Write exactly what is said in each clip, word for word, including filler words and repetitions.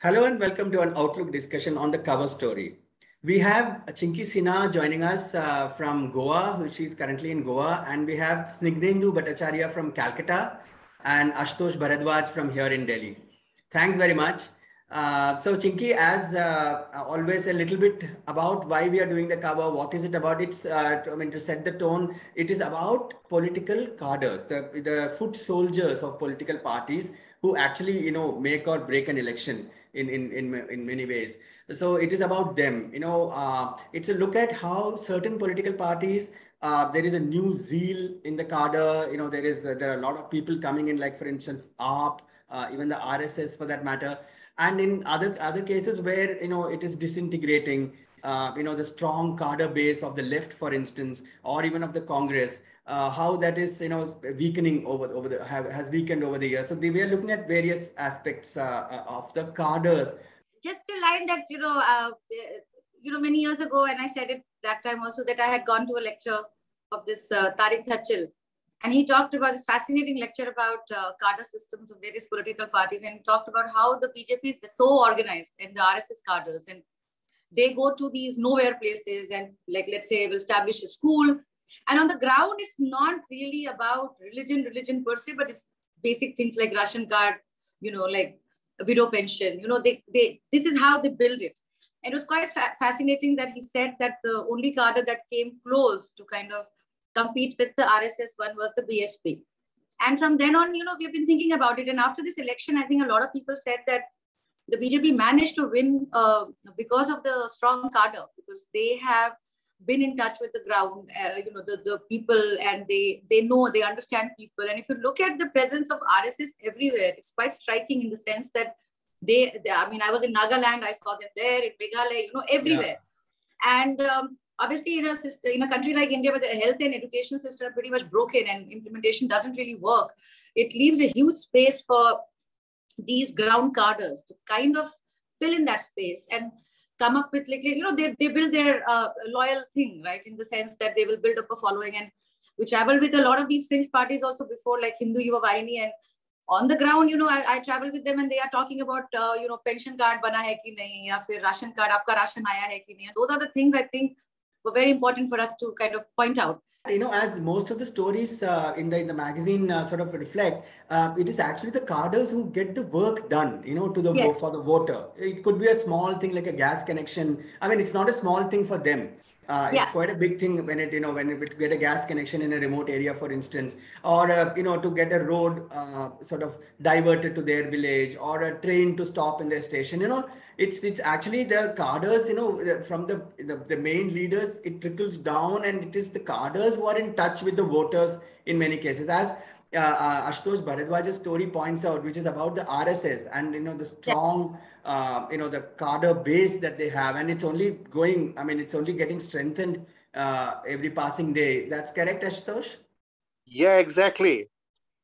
Hello and welcome to an Outlook discussion on the cover story. We have Chinki Sinha joining us uh, from Goa, who she's currently in Goa, and we have Snigdendu Bhattacharya from Calcutta and Ashutosh Bharadwaj from here in Delhi. Thanks very much. Uh, so Chinki, as uh, always, a little bit about why we are doing the cover. What is it about? It's, uh, to, I mean, to set the tone, it is about political cadres, the, the foot soldiers of political parties who actually, you know, make or break an election. In, in, in, in many ways. So it is about them, you know, uh, it's a look at how certain political parties, uh, there is a new zeal in the cadre, you know, there is, uh, there are a lot of people coming in, like for instance, A A P, uh, even the R S S for that matter. And in other, other cases where, you know, it is disintegrating, uh, you know, the strong cadre base of the left, for instance, or even of the Congress, uh, how that is, you know, weakening over, over the, have, has weakened over the years. So we are looking at various aspects uh, of the cadres. Just a line that, you know, uh, you know, many years ago, and I said it that time also, that I had gone to a lecture of this uh, Tariq Hachal, and he talked about this fascinating lecture about uh, cadre systems of various political parties, and talked about how the B J P is so organized and the R S S cadres, and they go to these nowhere places and, like, let's say, will establish a school. And on the ground, it's not really about religion, religion per se, but it's basic things like ration card, you know, like a widow pension, you know, they, they, this is how they build it. And it was quite fa fascinating that he said that the only cadre that came close to kind of compete with the R S S one was the B S P. And from then on, you know, we've been thinking about it. And after this election, I think a lot of people said that the B J P managed to win uh, because of the strong cadre, because they have been in touch with the ground, uh, you know, the, the people, and they, they know, they understand people. And if you look at the presence of R S S everywhere, it's quite striking in the sense that they, they I mean, I was in Nagaland, I saw them there, in Meghalaya, you know, everywhere. Yeah. And um, obviously in a, system, in a country like India, where the health and education system are pretty much broken and implementation doesn't really work, it leaves a huge space for these ground cadres to kind of fill in that space and come up with, like, you know, they, they build their uh, loyal thing, right? In the sense that they will build up a following, and we travel with a lot of these fringe parties also before, like Hindu Yuva Vayini, and on the ground, you know, I, I travel with them and they are talking about, uh, you know, pension card bana hai ki nahi, ya fir ration card, aapka ration aaya hai ki nahi. And those are the things I think were very important for us to kind of point out. You know, as most of the stories uh, in, the, in the magazine uh, sort of reflect, uh, it is actually the cadres who get the work done, you know, to the yes. for the voter. It could be a small thing like a gas connection. I mean, it's not a small thing for them. Uh, yeah. It's quite a big thing when it, you know, when it get a gas connection in a remote area, for instance, or, uh, you know, to get a road uh, sort of diverted to their village, or a train to stop in their station, you know, it's, it's actually the cadres, you know, from the, the, the main leaders, it trickles down, and it is the cadres who are in touch with the voters in many cases, as uh, uh, Ashutosh Bharadwaj's story points out, which is about the R S S and, you know, the strong... Yeah. Uh, you know, the cadre base that they have, and it's only going, I mean, it's only getting strengthened uh, every passing day. That's correct, Ashutosh? Yeah, exactly.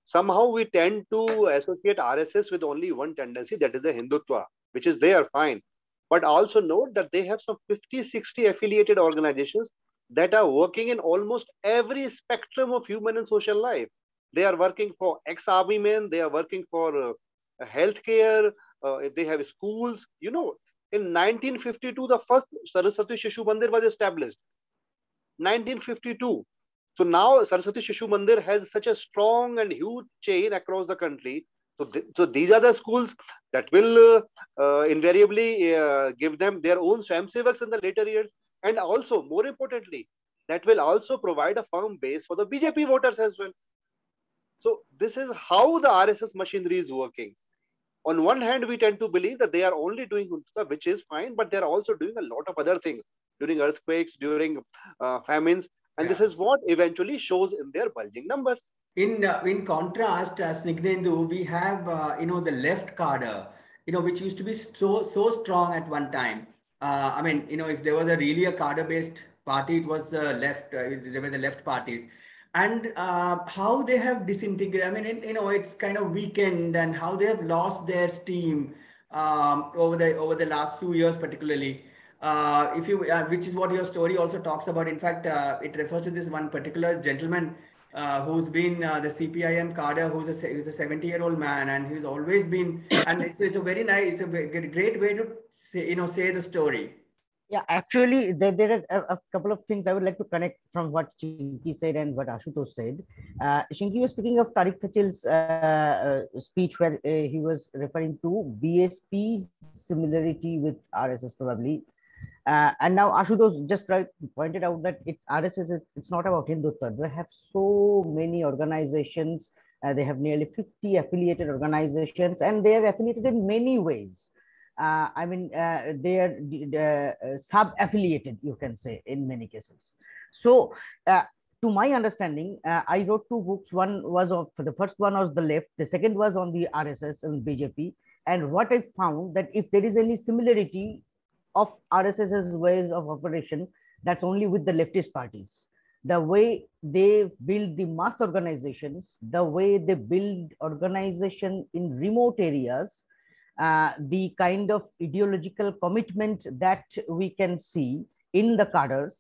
Somehow we tend to associate R S S with only one tendency, that is the Hindutva, which is they are fine. But also note that they have some fifty, sixty affiliated organizations that are working in almost every spectrum of human and social life. They are working for ex-army men, they are working for uh, healthcare, Uh, they have schools. You know, in nineteen fifty-two, the first Saraswati Shishu Mandir was established. nineteen fifty-two. So now Saraswati Shishu Mandir has such a strong and huge chain across the country. So, th so these are the schools that will uh, uh, invariably uh, give them their own Swamsevaks in the later years. And also, more importantly, that will also provide a firm base for the B J P voters as well. So this is how the R S S machinery is working. On one hand, we tend to believe that they are only doing Hindutva, which is fine, but they're also doing a lot of other things during earthquakes, during uh, famines. And yeah. This is what eventually shows in their bulging numbers. In, uh, in contrast, uh, Snigdendu, we have, uh, you know, the left cadre, you know, which used to be so, so strong at one time. Uh, I mean, you know, if there was a really a cadre-based party, it was the left, uh, they were the left parties. And uh, how they have disintegrated, I mean, it, you know, it's kind of weakened, and how they have lost their steam um, over the over the last few years, particularly. Uh, if you, uh, which is what your story also talks about. In fact, uh, it refers to this one particular gentleman uh, who's been uh, the C P I M cadre, who's a who's a seventy-year-old man, and he's always been. And it's, it's a very nice, it's a great way to say, you know, say the story. Yeah, actually, there, there are a couple of things I would like to connect from what Chinki said and what Ashutosh said. Uh, Chinki was speaking of Tariq Hachal's uh, uh, speech where uh, he was referring to B S P's similarity with R S S probably. Uh, and now Ashutosh just right pointed out that it's R S S, it's not about Hindutva. They have so many organizations. Uh, they have nearly fifty affiliated organizations, and they are affiliated in many ways. Uh, I mean, uh, they are uh, sub-affiliated, you can say, in many cases. So, uh, to my understanding, uh, I wrote two books. One was of, the first one was The Left, the second was on the R S S and B J P. And what I found that if there is any similarity of RSS's ways of operation, that's only with the leftist parties. The way they build the mass organizations, the way they build organization in remote areas, Uh, the kind of ideological commitment that we can see in the cadres,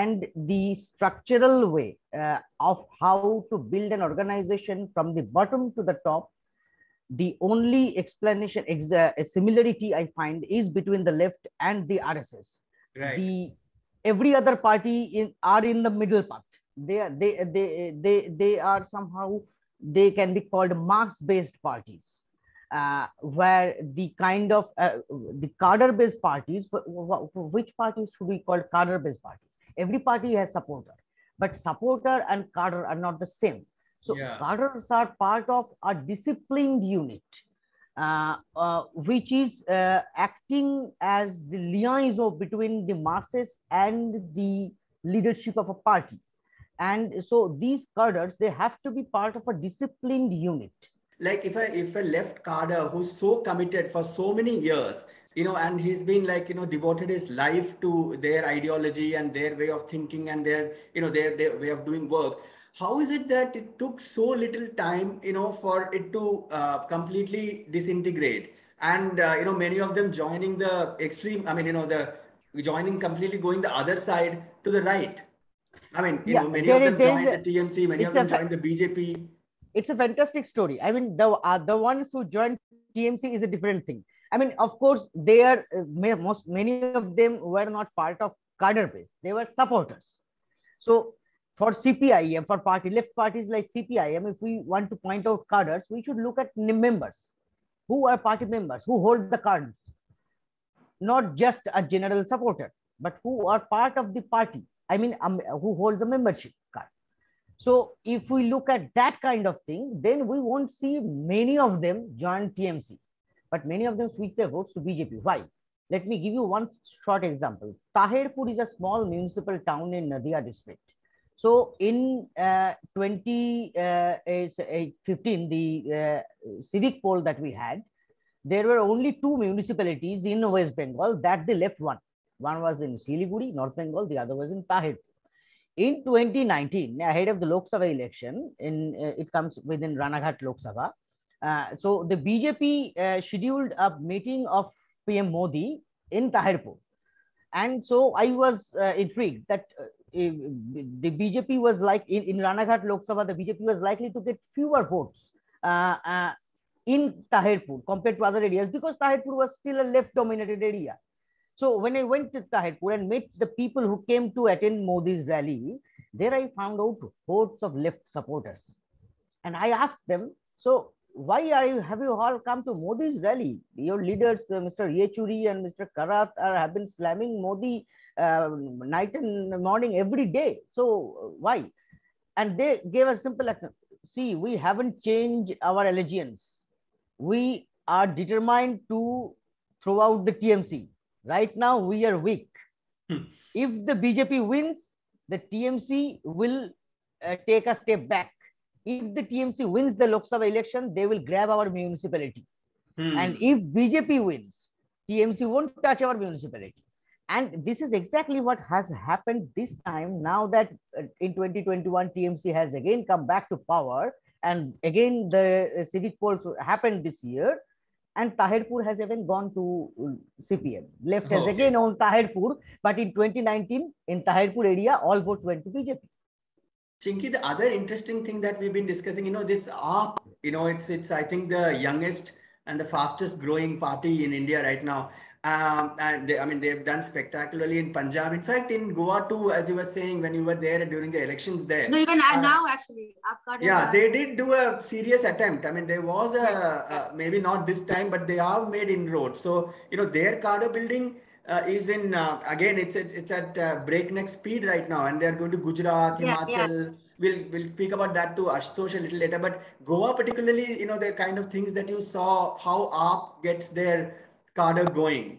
and the structural way uh, of how to build an organization from the bottom to the top. The only explanation, ex uh, similarity I find is between the left and the R S S. Right. The, every other party in, are in the middle path. They are, they, they, they, they are somehow, they can be called mass-based parties. Uh, where the kind of uh, the cadre-based parties, which parties should we call cadre-based parties? Every party has supporter, but supporter and cadre are not the same. So yeah. Cadres are part of a disciplined unit, uh, uh, which is uh, acting as the liaison between the masses and the leadership of a party. And so these cadres, they have to be part of a disciplined unit. Like if a, if a left cadre who's so committed for so many years, you know, and he's been like, you know, devoted his life to their ideology and their way of thinking and their, you know, their, their way of doing work. How is it that it took so little time, you know, for it to uh, completely disintegrate? And, uh, you know, many of them joining the extreme, I mean, you know, the joining completely going the other side to the right. I mean, you yeah, know, many of them joined a, the T M C, many of them joined the B J P. It's a fantastic story. I mean, the uh, the ones who joined T M C is a different thing. I mean, of course, they are uh, may, most many of them were not part of cadre base. They were supporters. So for C P I M, for party left parties like C P I M, if we want to point out cadres, we should look at members who are party members who hold the cards, not just a general supporter, but who are part of the party. I mean, um, who holds a membership card. So if we look at that kind of thing, then we won't see many of them join T M C, but many of them switch their votes to B J P. Why? Let me give you one short example. Tahirpur is a small municipal town in Nadia district. So in uh, twenty fifteen, the uh, civic poll that we had, there were only two municipalities in West Bengal that they left one. One was in Siliguri, North Bengal, the other was in Tahirpur. In twenty nineteen, ahead of the Lok Sabha election, in, uh, it comes within Ranaghat Lok Sabha. Uh, so the B J P uh, scheduled a meeting of P M Modi in Tahirpur. And so I was uh, intrigued that uh, the B J P was like, in, in Ranaghat Lok Sabha, the B J P was likely to get fewer votes uh, uh, in Tahirpur compared to other areas, because Tahirpur was still a left-dominated area. So when I went to Tahirpur and met the people who came to attend Modi's rally, there I found out hordes of left supporters. And I asked them, so why are you, have you all come to Modi's rally? Your leaders, uh, Mister Yechuri and Mister Karat are, have been slamming Modi uh, night and morning every day. So why? And they gave a simple answer. See, we haven't changed our allegiance. We are determined to throw out the T M C. Right now, we are weak. Hmm. If the B J P wins, the T M C will uh, take a step back. If the T M C wins the Lok Sabha election, they will grab our municipality. Hmm. And if B J P wins, T M C won't touch our municipality. And this is exactly what has happened this time. Now that uh, in twenty twenty-one, T M C has again come back to power. And again, the uh, civic polls happened this year. And Tahirpur has even gone to C P M. Left has okay. again owned Tahirpur, but in twenty nineteen, in Tahirpur area, all votes went to B J P. Chinki, the other interesting thing that we've been discussing, you know, this A A P, you know, it's, it's I think, the youngest and the fastest growing party in India right now. Um, and they, I mean, they've done spectacularly in Punjab. In fact, in Goa too, as you were saying, when you were there during the elections there. No, even uh, now, actually. Yeah, they did do a serious attempt. I mean, there was a, a, maybe not this time, but they have made inroads. So, you know, their cadre building uh, is in, uh, again, it's, it's, it's at uh, breakneck speed right now. And they're going to Gujarat, Himachal. Yeah, yeah. We'll, we'll speak about that to Ashutosh a little later. But Goa particularly, you know, the kind of things that you saw, how A A P gets their cadre going.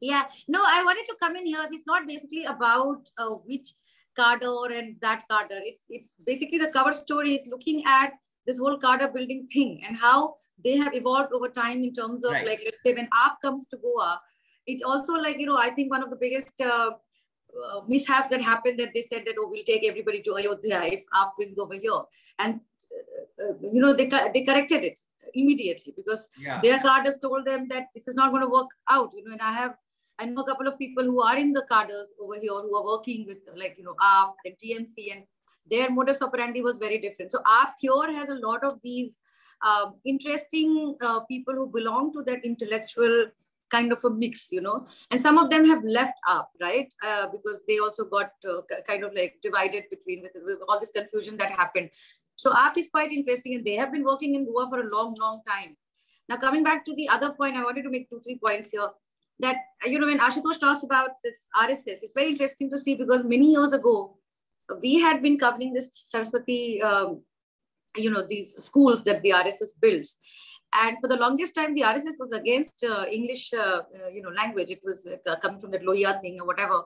Yeah, no, I wanted to come in here. It's not basically about uh, which cadre and that cadre. It's it's basically the cover story is looking at this whole cadre building thing and how they have evolved over time in terms of right. like, let's say when A A P comes to Goa, it also like, you know, I think one of the biggest uh, uh, mishaps that happened that they said that, oh, we'll take everybody to Ayodhya if A A P wins over here. And, uh, uh, you know, they, they corrected it immediately because yeah. their cadres told them that this is not going to work out, you know. And I have, I know a couple of people who are in the cadres over here who are working with like, you know, A A P and T M C, and their modus operandi was very different. So A A P here has a lot of these um, interesting uh, people who belong to that intellectual kind of a mix, you know, and some of them have left A A P, right? Uh, because they also got uh, kind of like divided between with, with all this confusion that happened. So A A P is quite interesting, and they have been working in Goa for a long, long time. Now, coming back to the other point, I wanted to make two, three points here. That, you know, when Ashutosh talks about this R S S, it's very interesting to see because many years ago, we had been covering this Saraswati, um, you know, these schools that the R S S builds. And for the longest time, the R S S was against uh, English, uh, uh, you know, language. It was uh, coming from that Lohia thing or whatever.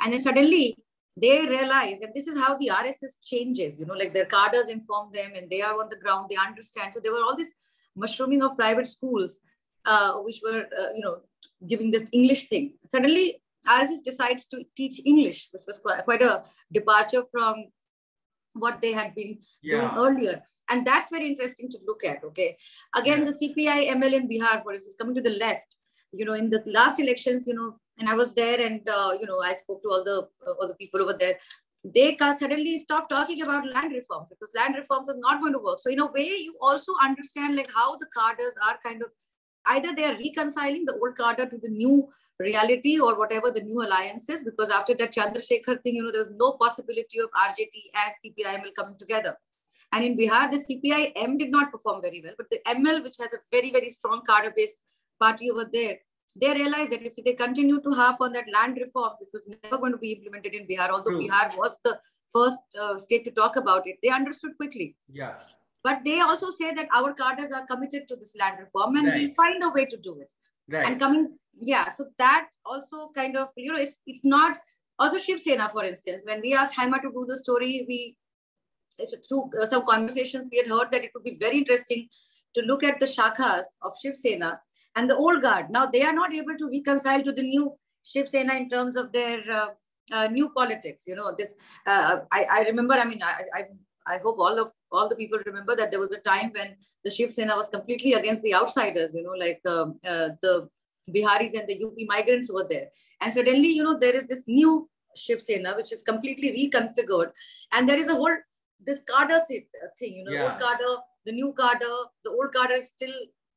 And then suddenly, they realize, and this is how the R S S changes, you know, like their cadres inform them and they are on the ground, they understand. So there were all this mushrooming of private schools, uh, which were, uh, you know, giving this English thing. Suddenly, R S S decides to teach English, which was quite, quite a departure from what they had been yeah. doing earlier. And that's very interesting to look at, okay? Again, yeah. the C P I M L in Bihar, for instance, coming to the left, you know, in the last elections, you know, and I was there and, uh, you know, I spoke to all the uh, all the people over there. They suddenly stopped talking about land reform because land reform was not going to work. So in a way, you also understand like how the cadres are kind of, either they are reconciling the old cadre to the new reality or whatever the new alliances, because after that Chandrasekhar thing, you know, there was no possibility of R J T and C P I M L coming together. And in Bihar, the C P I M did not perform very well, but the M L, which has a very, very strong cadre-based party over there, they realized that if they continue to harp on that land reform, which was never going to be implemented in Bihar, although True. Bihar was the first uh, state to talk about it, they understood quickly. Yeah. But they also say that our cadres are committed to this land reform and right. we'll find a way to do it. Right. And coming, yeah, so that also kind of, you know, it's, it's not, also Shiv Sena, for instance, when we asked Haima to do the story, we, through uh, some conversations, we had heard that it would be very interesting to look at the shakhas of Shiv Sena and the old guard. Now, they are not able to reconcile to the new Shiv Sena in terms of their uh, uh, new politics. You know, this, uh, I, I remember, I mean, I, I, I hope all of all the people remember that there was a time when the Shiv Sena was completely against the outsiders, you know, like um, uh, the Biharis and the U P migrants over there. And suddenly, you know, there is this new Shiv Sena, which is completely reconfigured. And there is a whole, this cadre thing, you know, yeah. old cadre, the new cadre, the old cadre is still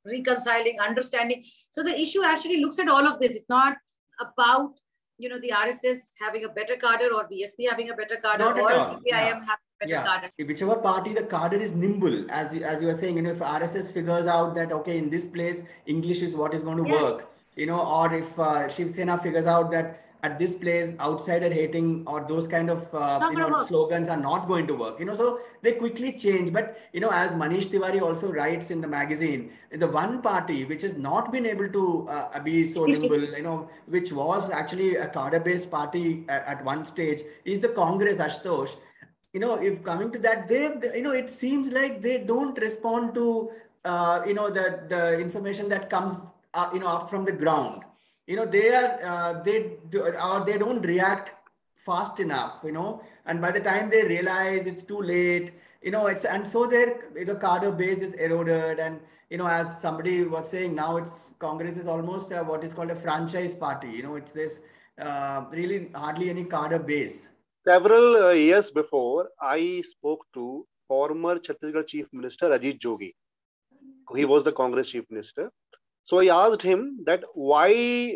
reconciling, understanding. So the issue actually looks at all of this. It's not about, you know, the R S S having a better cadre or B S P having a better cadre or C P I M yeah. having a better yeah. cadre. Whichever party, the cadre is nimble, as you, as you were saying, you know, if R S S figures out that, okay, in this place, English is what is going to yeah. work, you know, or if uh, Shiv Sena figures out that at this place, outsider hating or those kind of uh, you know, slogans are not going to work. You know, so they quickly change. But, you know, as Manish Tiwari also writes in the magazine, the one party which has not been able to uh, be so nimble, you know, which was actually a cadre-based party at, at one stage, is the Congress, Ashutosh. You know, if coming to that, they, you know, it seems like they don't respond to, uh, you know, the, the information that comes, uh, you know, up from the ground. You know, they are, uh, they do, or they don't react fast enough, you know, and by the time they realize it's too late, you know, it's, and so their, you know, cadre base is eroded. And, you know, as somebody was saying, now it's, Congress is almost uh, what is called a franchise party. You know, it's this uh, really hardly any cadre base. Several uh, years before, I spoke to former Chhattisgarh Chief Minister Ajit Jogi. He was the Congress Chief Minister. So I asked him that why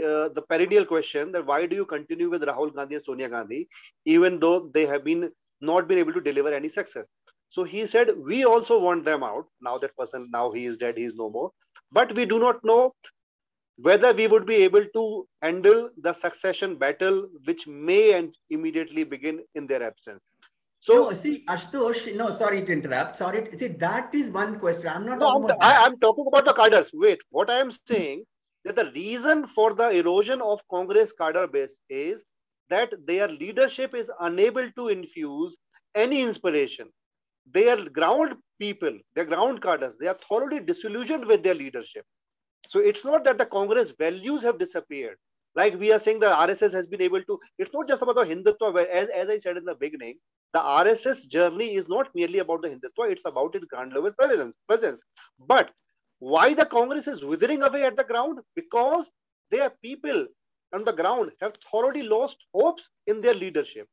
uh, the perennial question that why do you continue with Rahul Gandhi and Sonia Gandhi, even though they have been not been able to deliver any success. So he said, we also want them out. Now that person, now he is dead, he is no more. But we do not know whether we would be able to handle the succession battle, which may and immediately begin in their absence. So no, see, Ashutosh, no, sorry to interrupt. Sorry, to, see, that is one question. I'm not. No, talking I, I'm talking about the cadres. Wait, what I am saying that the reason for the erosion of Congress cadre base is that their leadership is unable to infuse any inspiration. They are ground people, they are ground cadres. They are thoroughly disillusioned with their leadership. So it's not that the Congress values have disappeared. Like we are saying, the R S S has been able to, it's not just about the Hindutva, where, as, as I said in the beginning, the R S S journey is not merely about the Hindutva, it's about its ground level presence. presence. But why the Congress is withering away at the ground? Because their people on the ground have thoroughly lost hopes in their leadership.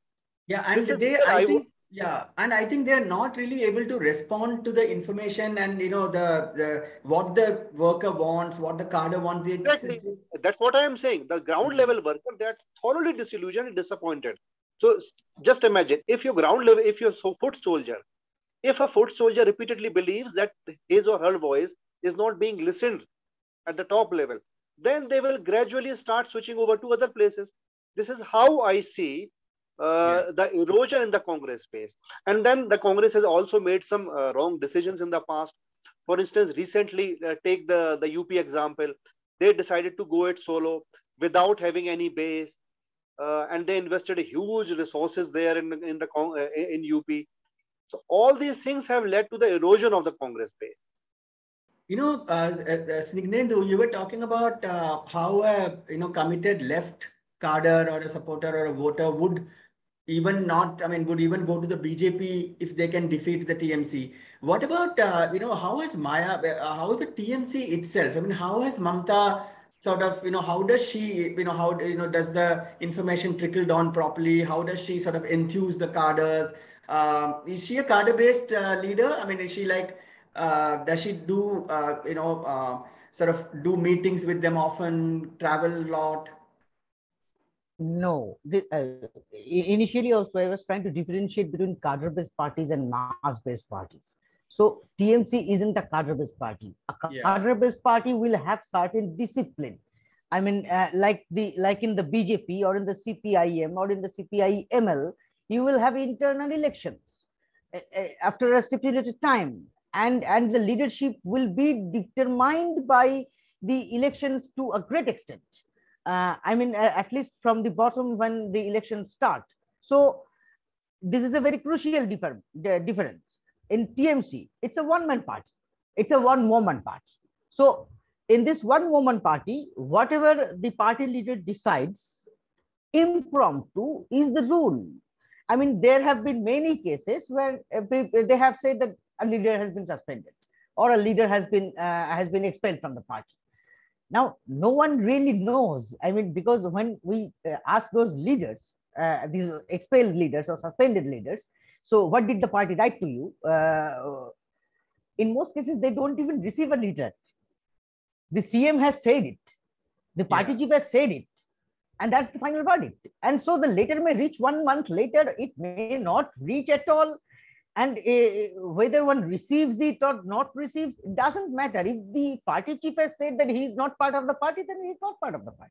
Yeah, and they, I, I think, yeah, and I think they are not really able to respond to the information and, you know, the, the what the worker wants, what the cadre wants. Exactly. That's what I am saying. The ground level worker, they are thoroughly disillusioned and disappointed. So just imagine if your ground level, if your foot soldier, if a foot soldier repeatedly believes that his or her voice is not being listened at the top level, then they will gradually start switching over to other places. This is how I see uh, yeah. the erosion in the Congress space. And then the Congress has also made some uh, wrong decisions in the past. For instance, recently, uh, take the, the U P example, they decided to go it solo without having any base. Uh, and they invested huge resources there in in the in U P. So all these things have led to the erosion of the Congress base. You know, uh, uh, Snigdendu, you were talking about uh, how a you know committed left cadre or a supporter or a voter would even not, I mean, would even go to the B J P if they can defeat the T M C. What about uh, you know how is Maya? Uh, how is the T M C itself? I mean, how has Mamata? Sort of, you know, how does she, you know, how, you know, does the information trickle down properly? How does she sort of enthuse the cadres? Um, is she a cadre-based uh, leader? I mean, is she like, uh, does she do, uh, you know, uh, sort of do meetings with them often, travel a lot? No. The, uh, initially also, I was trying to differentiate between cadre-based parties and mass-based parties. So T M C isn't a cadre-based party. A cadre-based yeah. party will have certain discipline. I mean, uh, like the like in the B J P or in the C P I M or in the C P I M L, you will have internal elections uh, uh, after a stipulated time, and and the leadership will be determined by the elections to a great extent. Uh, I mean, uh, at least from the bottom when the elections start. So this is a very crucial differ difference. In T M C, it's a one-man party. It's a one-woman party. So in this one-woman party, whatever the party leader decides, impromptu is the rule. I mean, there have been many cases where they have said that a leader has been suspended or a leader has been uh, has been expelled from the party. Now, no one really knows. I mean, because when we uh, ask those leaders, uh, these expelled leaders or suspended leaders, so what did the party write to you? Uh, in most cases, they don't even receive a letter. The C M has said it. The party yeah. chief has said it. And that's the final verdict. And so the letter may reach one month later. It may not reach at all. And uh, whether one receives it or not receives, it doesn't matter. If the party chief has said that he is not part of the party, then he is not part of the party.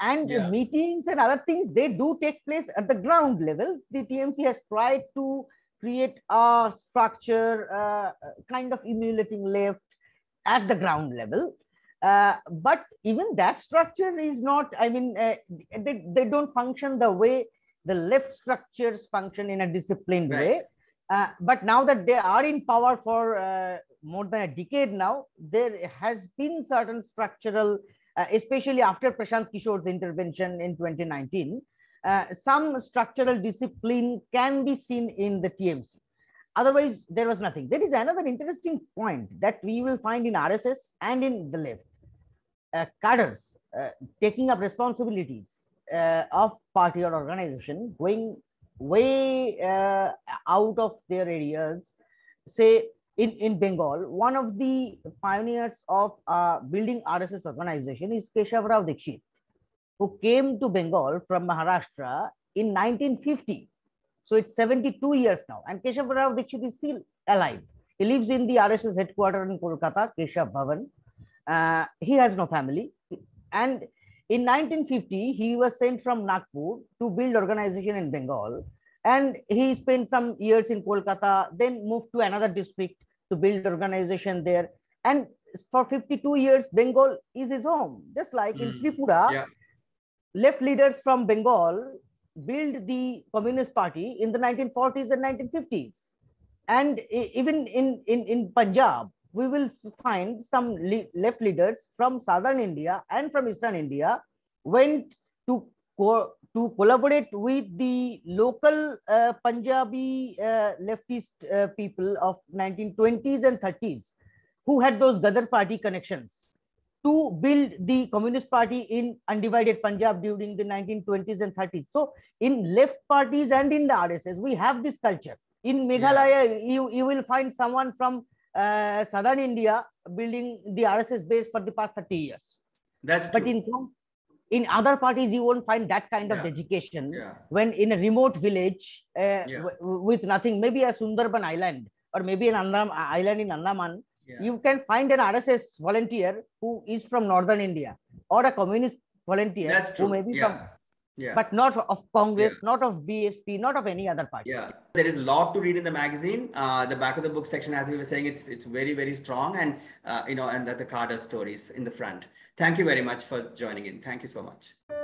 And yeah. meetings and other things, they do take place at the ground level. The T M C has tried to create a structure, uh, kind of emulating left at the ground level. Uh, but even that structure is not, I mean, uh, they, they don't function the way the left structures function in a disciplined right. way. Uh, but now that they are in power for uh, more than a decade now, there has been certain structural Uh, especially after Prashant Kishore's intervention in twenty nineteen, uh, some structural discipline can be seen in the T M C. Otherwise, there was nothing. There is another interesting point that we will find in R S S and in the left. Uh, cadres uh, taking up responsibilities uh, of party or organization, going way uh, out of their areas. Say in, in Bengal, one of the pioneers of uh, building R S S organization is Keshavrao Dikshit, who came to Bengal from Maharashtra in nineteen fifty. So it's seventy-two years now, and Keshavrao Dikshit is still alive. He lives in the R S S headquarters in Kolkata, Keshav Bhavan. Uh, he has no family. And in nineteen fifty, he was sent from Nagpur to build organization in Bengal. And he spent some years in Kolkata, then moved to another district to build organization there. And for fifty-two years, Bengal is his home. Just like mm. in Tripura, yeah. left leaders from Bengal built the Communist Party in the nineteen forties and nineteen fifties. And even in, in, in Punjab, we will find some le left leaders from southern India and from eastern India went to co to collaborate with the local uh, Punjabi uh, leftist uh, people of nineteen twenties and thirties who had those Ghadar party connections to build the Communist Party in undivided Punjab during the nineteen twenties and thirties. So in left parties and in the R S S, we have this culture. In Meghalaya, yeah. you, you will find someone from uh, southern India building the R S S base for the past thirty years. That's but in, in other parties, you won't find that kind yeah. of dedication yeah. when in a remote village uh, yeah. with nothing, maybe a Sundarban island or maybe an Andam island in Andaman. Yeah. You can find an R S S volunteer who is from northern India or a communist volunteer who may be yeah. from, yeah. but not of Congress, yeah. not of B S P, not of any other party. Yeah, there is a lot to read in the magazine. Uh, the back of the book section, as we were saying, it's it's very very strong, and uh, you know, and that the Cadre stories in the front. Thank you very much for joining in. Thank you so much.